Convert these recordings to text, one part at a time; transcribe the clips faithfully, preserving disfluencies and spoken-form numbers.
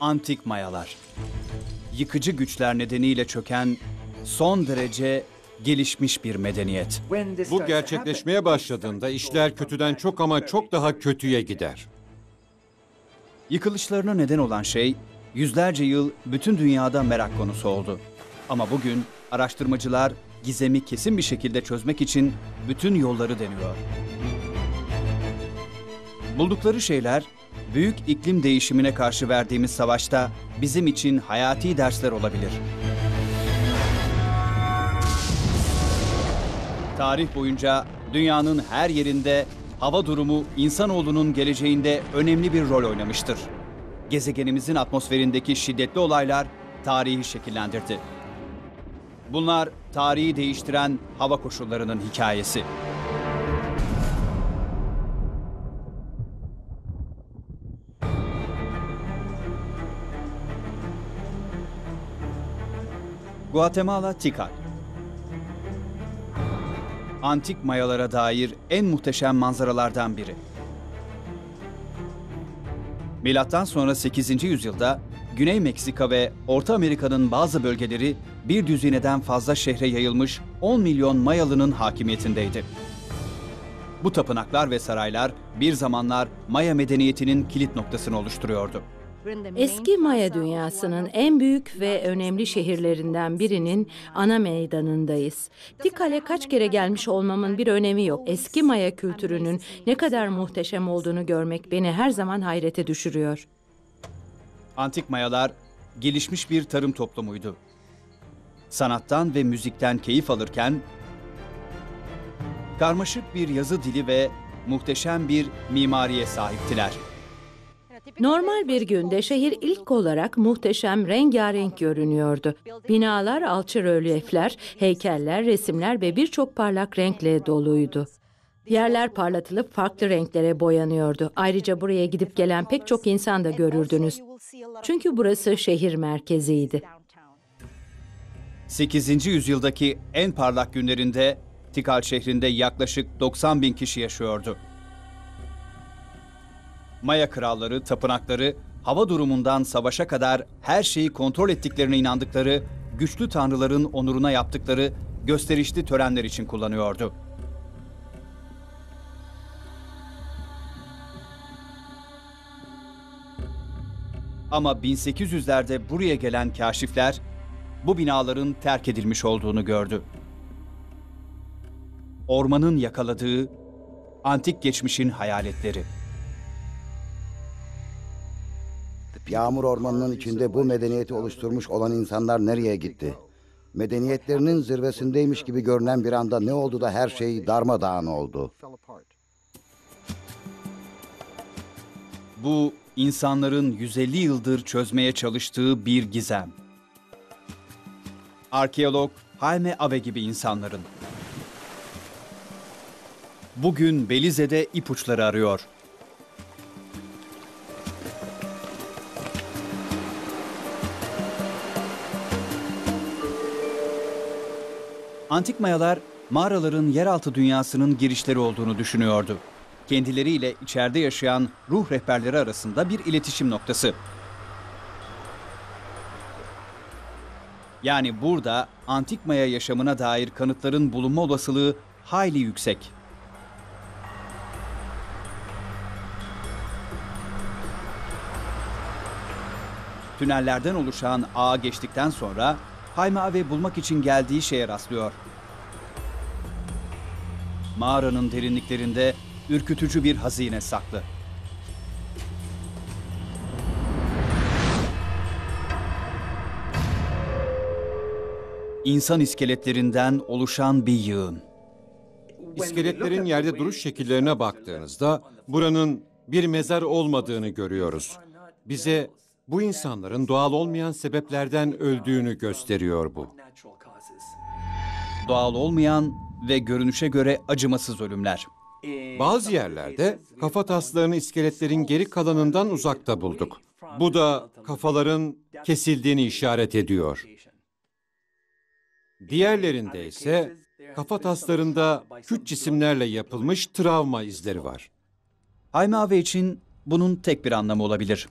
antik mayalar. Yıkıcı güçler nedeniyle çöken son derece gelişmiş bir medeniyet. Bu gerçekleşmeye başladığında işler kötüden çok ama çok daha kötüye gider. Yıkılışlarına neden olan şey yüzlerce yıl bütün dünyada merak konusu oldu. Ama bugün araştırmacılar gizemi kesin bir şekilde çözmek için bütün yolları deniyor. Buldukları şeyler büyük iklim değişimine karşı verdiğimiz savaşta bizim için hayati dersler olabilir. Tarih boyunca dünyanın her yerinde hava durumu insanoğlunun geleceğinde önemli bir rol oynamıştır. Gezegenimizin atmosferindeki şiddetli olaylar tarihi şekillendirdi. Bunlar tarihi değiştiren hava koşullarının hikayesi. Guatemala, Tikal. Antik mayalara dair en muhteşem manzaralardan biri. Milattan sonra sekizinci yüzyılda Güney Meksika ve Orta Amerika'nın bazı bölgeleri bir düzineden fazla şehre yayılmış on milyon Mayalı'nın hakimiyetindeydi. Bu tapınaklar ve saraylar bir zamanlar Maya medeniyetinin kilit noktasını oluşturuyordu. Eski Maya dünyasının en büyük ve önemli şehirlerinden birinin ana meydanındayız. Tikal'e kaç kere gelmiş olmamın bir önemi yok. Eski Maya kültürünün ne kadar muhteşem olduğunu görmek beni her zaman hayrete düşürüyor. Antik Mayalar gelişmiş bir tarım toplumuydu. Sanattan ve müzikten keyif alırken karmaşık bir yazı dili ve muhteşem bir mimariye sahiptiler. Normal bir günde şehir ilk olarak muhteşem rengarenk görünüyordu. Binalar, alçı rölyefler, heykeller, resimler ve birçok parlak renkle doluydu. Yerler parlatılıp farklı renklere boyanıyordu. Ayrıca buraya gidip gelen pek çok insan da görürdünüz. Çünkü burası şehir merkeziydi. sekizinci yüzyıldaki en parlak günlerinde Tikal şehrinde yaklaşık doksan bin kişi yaşıyordu. Maya kralları, tapınakları, hava durumundan savaşa kadar her şeyi kontrol ettiklerine inandıkları, güçlü tanrıların onuruna yaptıkları gösterişli törenler için kullanıyordu. Ama bin sekiz yüzlerde buraya gelen kâşifler bu binaların terk edilmiş olduğunu gördü. Ormanın yakaladığı antik geçmişin hayaletleri. Yağmur ormanının içinde bu medeniyeti oluşturmuş olan insanlar nereye gitti? Medeniyetlerinin zirvesindeymiş gibi görünen bir anda ne oldu da her şey darmadağın oldu? Bu insanların yüz elli yıldır çözmeye çalıştığı bir gizem. Arkeolog Jaime Awe gibi insanların. Bugün Belize'de ipuçları arıyor. Antik Mayalar mağaraların yeraltı dünyasının girişleri olduğunu düşünüyordu. Kendileriyle içeride yaşayan ruh rehberleri arasında bir iletişim noktası. Yani burada antik Maya yaşamına dair kanıtların bulunma olasılığı hayli yüksek. Tünellerden oluşan ağa geçtikten sonra Jaime Awe bulmak için geldiği şeye rastlıyor. Mağaranın derinliklerinde ürkütücü bir hazine saklı. İnsan iskeletlerinden oluşan bir yığın. İskeletlerin yerde duruş şekillerine baktığınızda buranın bir mezar olmadığını görüyoruz. Bize bu insanların doğal olmayan sebeplerden öldüğünü gösteriyor bu. Doğal olmayan ve görünüşe göre acımasız ölümler. Bazı yerlerde kafa taslarını iskeletlerin geri kalanından uzakta bulduk. Bu da kafaların kesildiğini işaret ediyor. Diğerlerinde ise kafa taslarında küt cisimlerle yapılmış travma izleri var. Jaime Awe için bunun tek bir anlamı olabilir.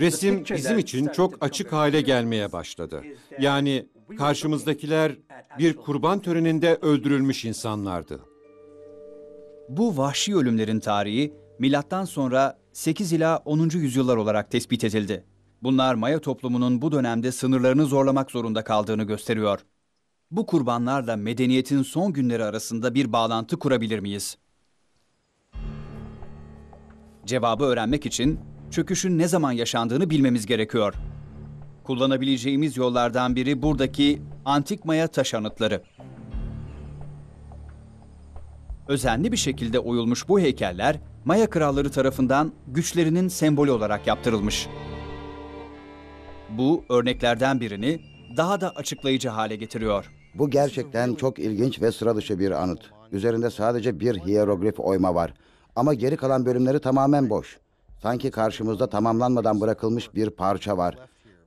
Resim bizim için çok açık hale gelmeye başladı. Yani karşımızdakiler bir kurban töreninde öldürülmüş insanlardı. Bu vahşi ölümlerin tarihi milattan sonra sekiz ila onuncu yüzyıllar olarak tespit edildi. Bunlar Maya toplumunun bu dönemde sınırlarını zorlamak zorunda kaldığını gösteriyor. Bu kurbanlarla medeniyetin son günleri arasında bir bağlantı kurabilir miyiz? Cevabı öğrenmek için çöküşün ne zaman yaşandığını bilmemiz gerekiyor. Kullanabileceğimiz yollardan biri buradaki antik Maya taş anıtları. Özenli bir şekilde oyulmuş bu heykeller Maya kralları tarafından güçlerinin sembolü olarak yaptırılmış. Bu örneklerden birini daha da açıklayıcı hale getiriyor. Bu gerçekten çok ilginç ve sıra dışı bir anıt. Üzerinde sadece bir hiyeroglif oyma var. Ama geri kalan bölümleri tamamen boş. Sanki karşımızda tamamlanmadan bırakılmış bir parça var.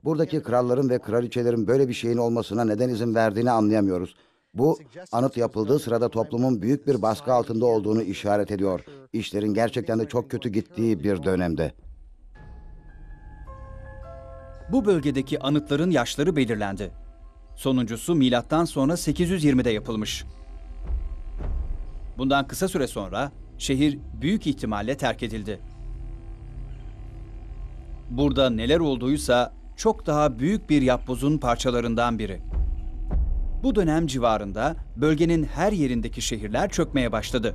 Buradaki kralların ve kraliçelerin böyle bir şeyin olmasına neden izin verdiğini anlayamıyoruz. Bu, anıt yapıldığı sırada toplumun büyük bir baskı altında olduğunu işaret ediyor. İşlerin gerçekten de çok kötü gittiği bir dönemde. Bu bölgedeki anıtların yaşları belirlendi. Sonuncusu milattan sonra sekiz yüz yirmi'de yapılmış. Bundan kısa süre sonra şehir büyük ihtimalle terk edildi. Burada neler olduysa çok daha büyük bir yapbozun parçalarından biri. Bu dönem civarında bölgenin her yerindeki şehirler çökmeye başladı.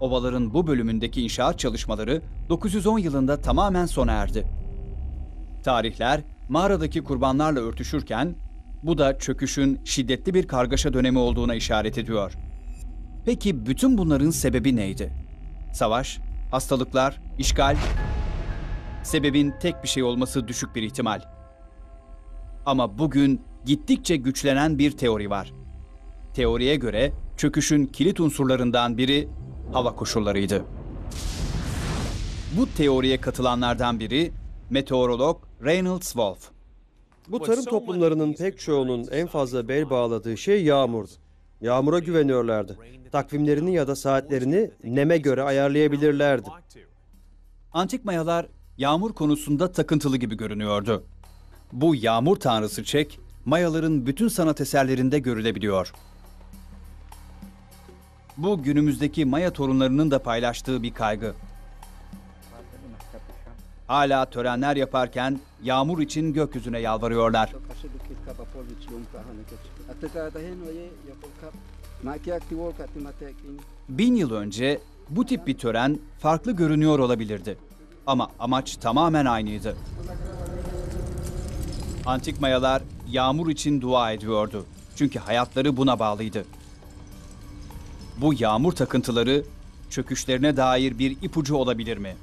Ovaların bu bölümündeki inşaat çalışmaları dokuz yüz on yılında tamamen sona erdi. Tarihler mağaradaki kurbanlarla örtüşürken bu da çöküşün şiddetli bir kargaşa dönemi olduğuna işaret ediyor. Peki bütün bunların sebebi neydi? Savaş, hastalıklar, işgal... Sebebin tek bir şey olması düşük bir ihtimal. Ama bugün gittikçe güçlenen bir teori var. Teoriye göre çöküşün kilit unsurlarından biri hava koşullarıydı. Bu teoriye katılanlardan biri meteorolog Reynolds Wolf. Bu tarım toplumlarının pek çoğunun en fazla bel bağladığı şey yağmurdu. Yağmura güveniyorlardı. Takvimlerini ya da saatlerini neme göre ayarlayabilirlerdi. Antik Mayalar yağmur konusunda takıntılı gibi görünüyordu. Bu yağmur tanrısı Çek, Mayaların bütün sanat eserlerinde görülebiliyor. Bu günümüzdeki Maya torunlarının da paylaştığı bir kaygı. Hala törenler yaparken yağmur için gökyüzüne yalvarıyorlar. Bin yıl önce bu tip bir tören farklı görünüyor olabilirdi. Ama amaç tamamen aynıydı. Antik Mayalar yağmur için dua ediyordu. Çünkü hayatları buna bağlıydı. Bu yağmur takıntıları çöküşlerine dair bir ipucu olabilir mi?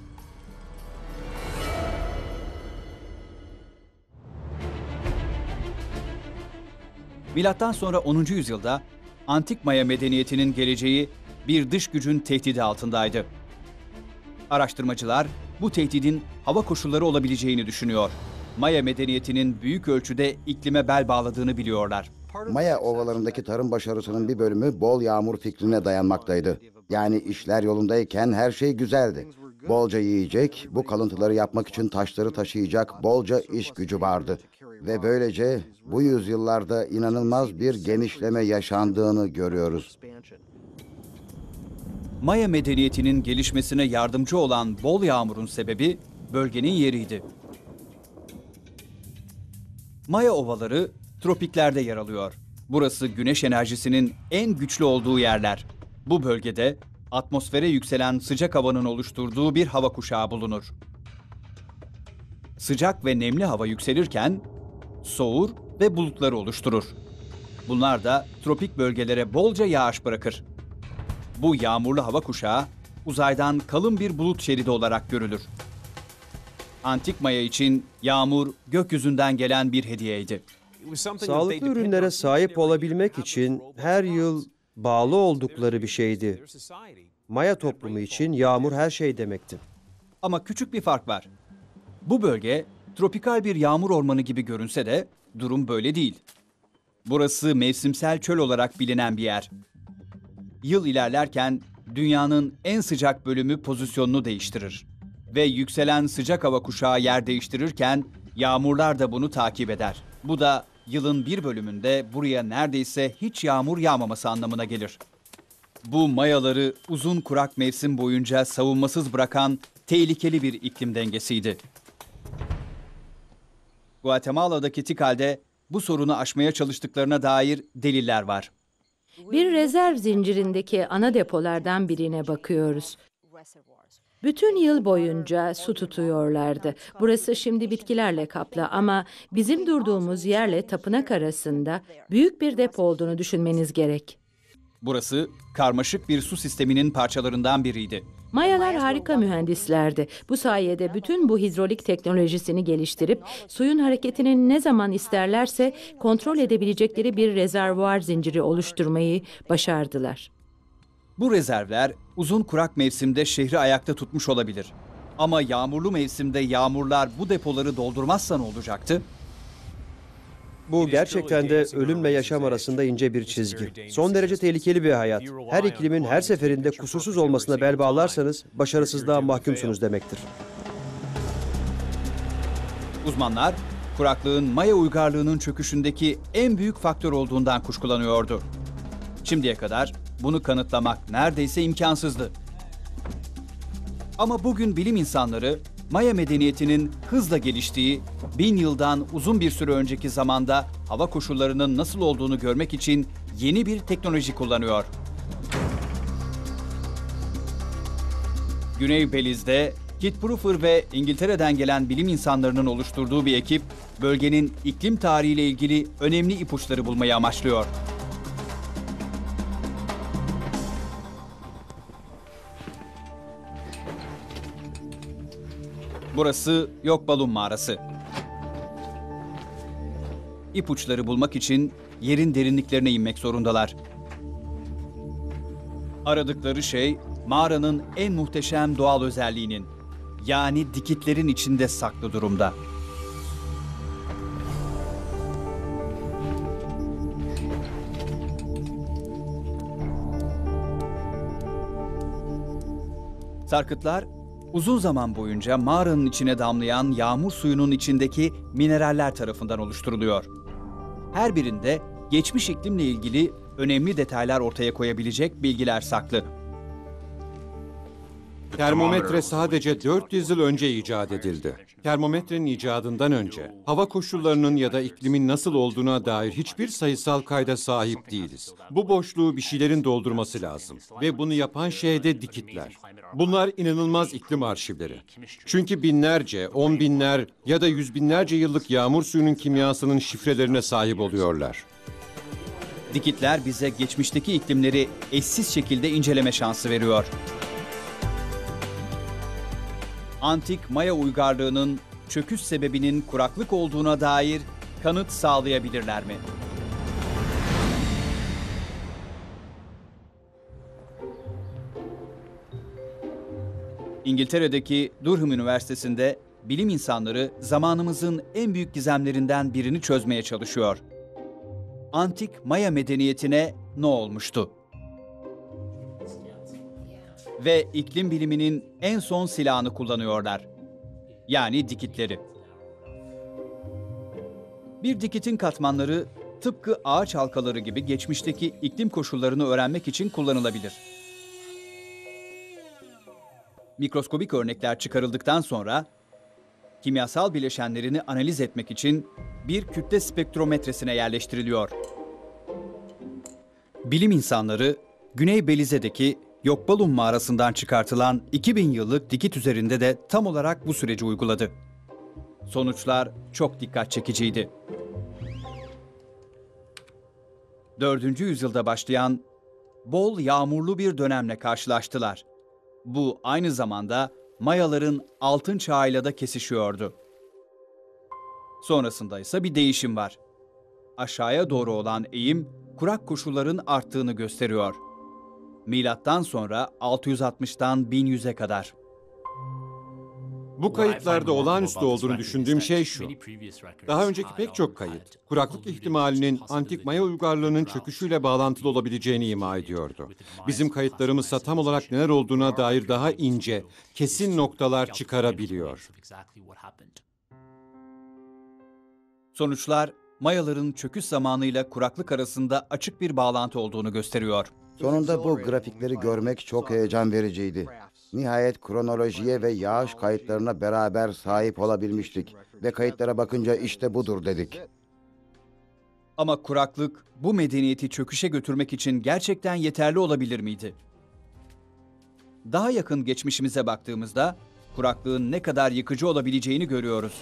Milattan sonra onuncu yüzyılda Antik Maya medeniyetinin geleceği bir dış gücün tehdidi altındaydı. Araştırmacılar bu tehdidin hava koşulları olabileceğini düşünüyor. Maya medeniyetinin büyük ölçüde iklime bel bağladığını biliyorlar. Maya ovalarındaki tarım başarısının bir bölümü bol yağmur fikrine dayanmaktaydı. Yani işler yolundayken her şey güzeldi. Bolca yiyecek, bu kalıntıları yapmak için taşları taşıyacak bolca iş gücü vardı. Ve böylece bu yüzyıllarda inanılmaz bir genişleme yaşandığını görüyoruz. Maya medeniyetinin gelişmesine yardımcı olan bol yağmurun sebebi bölgenin yeriydi. Maya ovaları tropiklerde yer alıyor. Burası güneş enerjisinin en güçlü olduğu yerler. Bu bölgede atmosfere yükselen sıcak havanın oluşturduğu bir hava kuşağı bulunur. Sıcak ve nemli hava yükselirken soğur ve bulutları oluşturur. Bunlar da tropik bölgelere bolca yağış bırakır. Bu yağmurlu hava kuşağı uzaydan kalın bir bulut şeridi olarak görülür. Antik Maya için yağmur gökyüzünden gelen bir hediyeydi. Sağlıklı ürünlere sahip olabilmek için her yıl bağlı oldukları bir şeydi. Maya toplumu için yağmur her şey demekti. Ama küçük bir fark var. Bu bölge tropikal bir yağmur ormanı gibi görünse de durum böyle değil. Burası mevsimsel çöl olarak bilinen bir yer. Yıl ilerlerken dünyanın en sıcak bölümü pozisyonunu değiştirir. ve yükselen sıcak hava kuşağı yer değiştirirken yağmurlar da bunu takip eder. Bu da yılın bir bölümünde buraya neredeyse hiç yağmur yağmaması anlamına gelir. Bu mayaları uzun kurak mevsim boyunca savunmasız bırakan tehlikeli bir iklim dengesiydi. Guatemala'daki Tikal'de bu sorunu aşmaya çalıştıklarına dair deliller var. Bir rezerv zincirindeki ana depolardan birine bakıyoruz. Bütün yıl boyunca su tutuyorlardı. Burası şimdi bitkilerle kaplı ama bizim durduğumuz yerle tapınak arasında büyük bir depo olduğunu düşünmeniz gerek. Burası karmaşık bir su sisteminin parçalarından biriydi. Mayalar harika mühendislerdi. Bu sayede bütün bu hidrolik teknolojisini geliştirip suyun hareketini ne zaman isterlerse kontrol edebilecekleri bir rezervuar zinciri oluşturmayı başardılar. Bu rezervler uzun kurak mevsimde şehri ayakta tutmuş olabilir. Ama yağmurlu mevsimde yağmurlar bu depoları doldurmazsa ne olacaktı? Bu gerçekten de ölümle yaşam arasında ince bir çizgi. Son derece tehlikeli bir hayat. Her iklimin her seferinde kusursuz olmasına bel bağlarsanız başarısızlığa mahkumsunuz demektir. Uzmanlar kuraklığın Maya uygarlığının çöküşündeki en büyük faktör olduğundan kuşkulanıyordu. Şimdiye kadar bunu kanıtlamak neredeyse imkansızdı. Ama bugün bilim insanları Maya medeniyetinin hızla geliştiği, bin yıldan uzun bir süre önceki zamanda hava koşullarının nasıl olduğunu görmek için yeni bir teknoloji kullanıyor. Güney Belize'de Kit Prüfer ve İngiltere'den gelen bilim insanlarının oluşturduğu bir ekip, bölgenin iklim tarihiyle ilgili önemli ipuçları bulmayı amaçlıyor. Burası Yok Balum mağarası. İpuçları bulmak için yerin derinliklerine inmek zorundalar. Aradıkları şey mağaranın en muhteşem doğal özelliğinin, yani dikitlerin içinde saklı durumda. Sarkıtlar uzun zaman boyunca mağaranın içine damlayan yağmur suyunun içindeki mineraller tarafından oluşturuluyor. Her birinde geçmiş iklimle ilgili önemli detaylar ortaya koyabilecek bilgiler saklı. Termometre sadece dört yüz yıl önce icat edildi. Termometrenin icadından önce hava koşullarının ya da iklimin nasıl olduğuna dair hiçbir sayısal kayda sahip değiliz. Bu boşluğu bir şeylerin doldurması lazım ve bunu yapan şey de dikitler. Bunlar inanılmaz iklim arşivleri. Çünkü binlerce, on binler ya da yüz binlerce yıllık yağmur suyunun kimyasının şifrelerine sahip oluyorlar. Dikitler bize geçmişteki iklimleri eşsiz şekilde inceleme şansı veriyor. Antik Maya uygarlığının çöküş sebebinin kuraklık olduğuna dair kanıt sağlayabilirler mi? İngiltere'deki Durham Üniversitesi'nde bilim insanları zamanımızın en büyük gizemlerinden birini çözmeye çalışıyor. Antik Maya medeniyetine ne olmuştu? Ve iklim biliminin en son silahını kullanıyorlar. Yani dikitleri. Bir dikitin katmanları tıpkı ağaç halkaları gibi geçmişteki iklim koşullarını öğrenmek için kullanılabilir. Mikroskobik örnekler çıkarıldıktan sonra kimyasal bileşenlerini analiz etmek için bir kütle spektrometresine yerleştiriliyor. Bilim insanları Güney Belize'deki Yok Balum mağarasından çıkartılan iki bin yıllık dikit üzerinde de tam olarak bu süreci uyguladı. Sonuçlar çok dikkat çekiciydi. dördüncü yüzyılda başlayan bol yağmurlu bir dönemle karşılaştılar. Bu aynı zamanda Mayaların altın çağıyla da kesişiyordu. Sonrasında ise bir değişim var. Aşağıya doğru olan eğim kurak koşulların arttığını gösteriyor. Milattan sonra altı yüz altmıştan bin yüze kadar. Bu kayıtlarda olağanüstü olduğunu düşündüğüm şey şu. Daha önceki pek çok kayıt, kuraklık ihtimalinin antik Maya uygarlığının çöküşüyle bağlantılı olabileceğini ima ediyordu. Bizim kayıtlarımızsa tam olarak neler olduğuna dair daha ince, kesin noktalar çıkarabiliyor. Sonuçlar, Mayaların çöküş zamanıyla kuraklık arasında açık bir bağlantı olduğunu gösteriyor. Sonunda bu grafikleri görmek çok heyecan vericiydi. Nihayet kronolojiye ve yağış kayıtlarına beraber sahip olabilmiştik ve kayıtlara bakınca işte budur dedik. Ama kuraklık bu medeniyeti çöküşe götürmek için gerçekten yeterli olabilir miydi? Daha yakın geçmişimize baktığımızda kuraklığın ne kadar yıkıcı olabileceğini görüyoruz.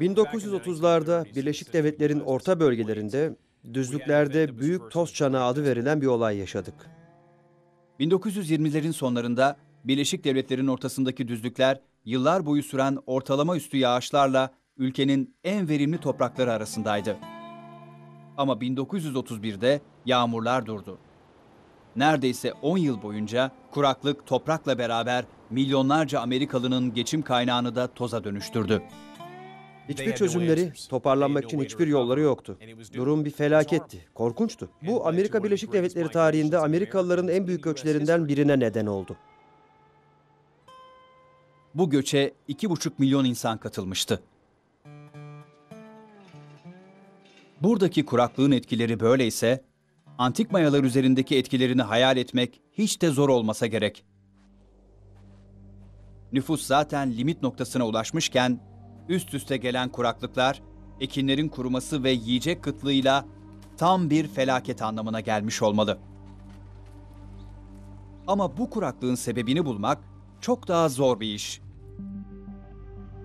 bin dokuz yüz otuzlarda Birleşik Devletler'in orta bölgelerinde düzlüklerde Büyük Toz Çanağı adı verilen bir olay yaşadık. bin dokuz yüz yirmilerin sonlarında Birleşik Devletler'in ortasındaki düzlükler yıllar boyu süren ortalama üstü yağışlarla ülkenin en verimli toprakları arasındaydı. Ama bin dokuz yüz otuz birde yağmurlar durdu. Neredeyse on yıl boyunca kuraklık toprakla beraber milyonlarca Amerikalı'nın geçim kaynağını da toza dönüştürdü. Hiçbir çözümleri, toparlanmak için hiçbir yolları yoktu. Durum bir felaketti, korkunçtu. Bu Amerika Birleşik Devletleri tarihinde Amerikalıların en büyük göçlerinden birine neden oldu. Bu göçe iki buçuk milyon insan katılmıştı. Buradaki kuraklığın etkileri böyleyse, antik Mayalar üzerindeki etkilerini hayal etmek hiç de zor olmasa gerek. Nüfus zaten limit noktasına ulaşmışken, üst üste gelen kuraklıklar, ekinlerin kuruması ve yiyecek kıtlığıyla tam bir felaket anlamına gelmiş olmalı. Ama bu kuraklığın sebebini bulmak çok daha zor bir iş.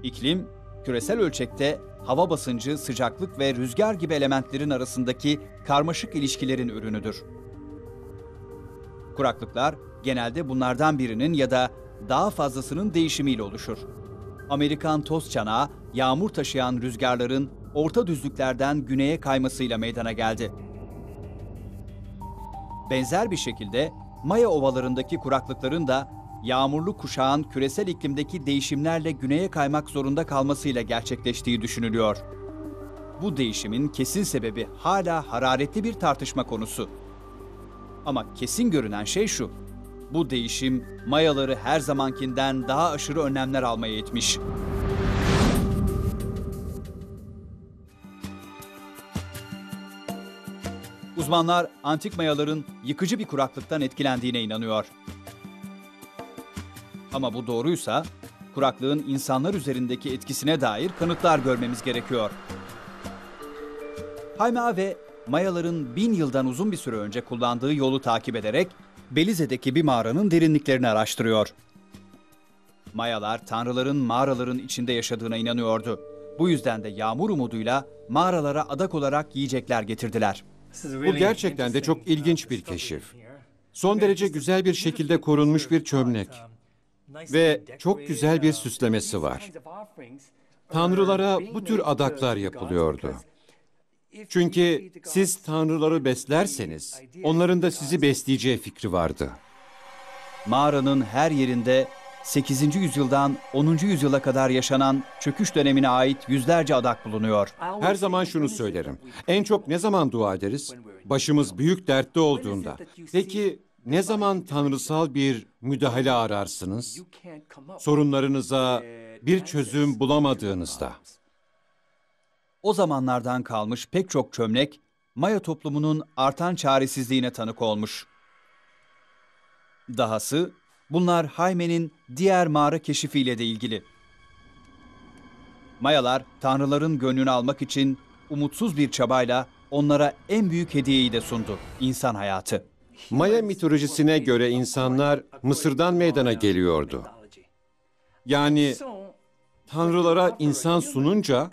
İklim, küresel ölçekte hava basıncı, sıcaklık ve rüzgar gibi elementlerin arasındaki karmaşık ilişkilerin ürünüdür. Kuraklıklar genelde bunlardan birinin ya da daha fazlasının değişimiyle oluşur. Amerikan toz çanağı, yağmur taşıyan rüzgarların orta düzlüklerden güneye kaymasıyla meydana geldi. Benzer bir şekilde Maya ovalarındaki kuraklıkların da yağmurlu kuşağın küresel iklimdeki değişimlerle güneye kaymak zorunda kalmasıyla gerçekleştiği düşünülüyor. Bu değişimin kesin sebebi hala hararetli bir tartışma konusu. Ama kesin görünen şey şu. Bu değişim Mayaları her zamankinden daha aşırı önlemler almaya itmiş. Uzmanlar antik Mayaların yıkıcı bir kuraklıktan etkilendiğine inanıyor. Ama bu doğruysa kuraklığın insanlar üzerindeki etkisine dair kanıtlar görmemiz gerekiyor. Jaime Awe, Mayaların bin yıldan uzun bir süre önce kullandığı yolu takip ederek Belize'deki bir mağaranın derinliklerini araştırıyor. Mayalar tanrıların mağaraların içinde yaşadığına inanıyordu. Bu yüzden de yağmur umuduyla mağaralara adak olarak yiyecekler getirdiler. Bu gerçekten de çok ilginç bir keşif. Son derece güzel bir şekilde korunmuş bir çömlek. Ve çok güzel bir süslemesi var. Tanrılara bu tür adaklar yapılıyordu. Çünkü siz tanrıları beslerseniz, onların da sizi besleyeceği fikri vardı. Mağaranın her yerinde sekizinci yüzyıldan onuncu yüzyıla kadar yaşanan çöküş dönemine ait yüzlerce adak bulunuyor. Her zaman şunu söylerim, en çok ne zaman dua ederiz? Başımız büyük dertte olduğunda. Peki ne zaman tanrısal bir müdahale ararsınız? Sorunlarınıza bir çözüm bulamadığınızda. O zamanlardan kalmış pek çok çömlek, Maya toplumunun artan çaresizliğine tanık olmuş. Dahası, bunlar Jaime'nin diğer mağara keşfiyle de ilgili. Mayalar, tanrıların gönlünü almak için umutsuz bir çabayla onlara en büyük hediyeyi de sundu, insan hayatı. Maya mitolojisine göre insanlar Mısır'dan meydana geliyordu. Yani tanrılara insan sununca,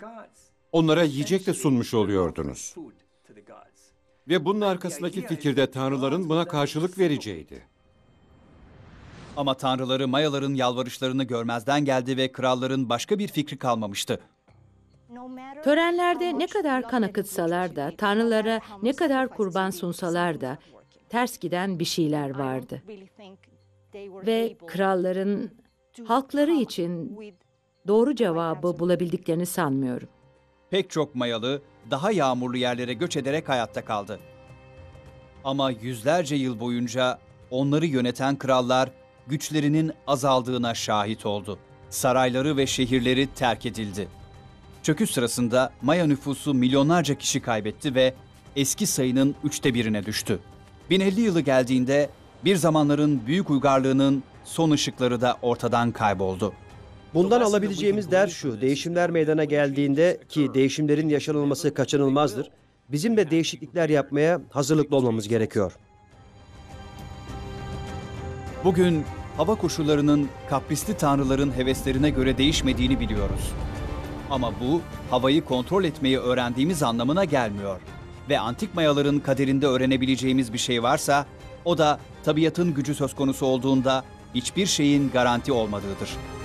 onlara yiyecek de sunmuş oluyordunuz. Ve bunun arkasındaki fikirde tanrıların buna karşılık vereceğiydi. Ama tanrıları Mayaların yalvarışlarını görmezden geldi ve kralların başka bir fikri kalmamıştı. Törenlerde ne kadar kan akıtsalar da, tanrılara ne kadar kurban sunsalar da ters giden bir şeyler vardı. Ve kralların halkları için doğru cevabı bulabildiklerini sanmıyorum. Pek çok mayalı daha yağmurlu yerlere göç ederek hayatta kaldı. Ama yüzlerce yıl boyunca onları yöneten krallar güçlerinin azaldığına şahit oldu. Sarayları ve şehirleri terk edildi. Çöküş sırasında Maya nüfusu milyonlarca kişi kaybetti ve eski sayının üçte birine düştü. bin elli yılı geldiğinde bir zamanların büyük uygarlığının son ışıkları da ortadan kayboldu. Bundan alabileceğimiz ders şu, değişimler meydana geldiğinde ki değişimlerin yaşanılması kaçınılmazdır, bizim de değişiklikler yapmaya hazırlıklı olmamız gerekiyor. Bugün hava koşullarının kaprisli tanrıların heveslerine göre değişmediğini biliyoruz. Ama bu havayı kontrol etmeyi öğrendiğimiz anlamına gelmiyor. Ve antik mayaların kaderinde öğrenebileceğimiz bir şey varsa o da tabiatın gücü söz konusu olduğunda hiçbir şeyin garanti olmadığıdır.